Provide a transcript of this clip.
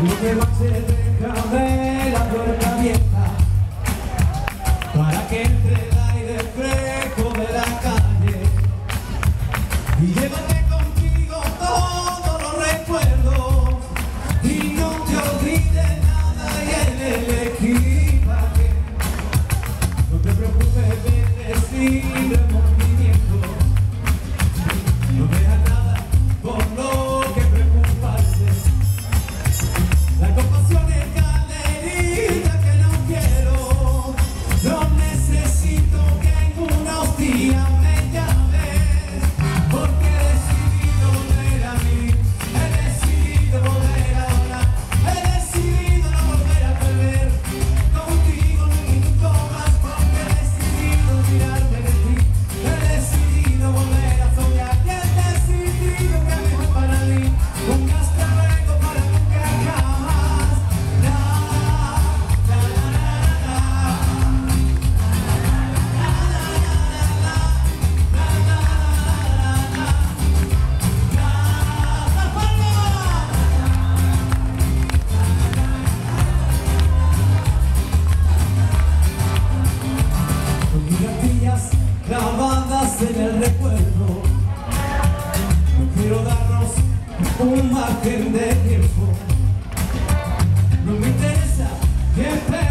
Puse bases de caramelo, la puerta abierta, para que entre el aire fresco de la calle. Y llévate contigo todos los recuerdos, y no te olvides nada y en el equipaje. No te preocupes de decir el movimiento, no dejas nada por lo. En el recuerdo, no quiero darnos un margen de tiempo, no me interesa que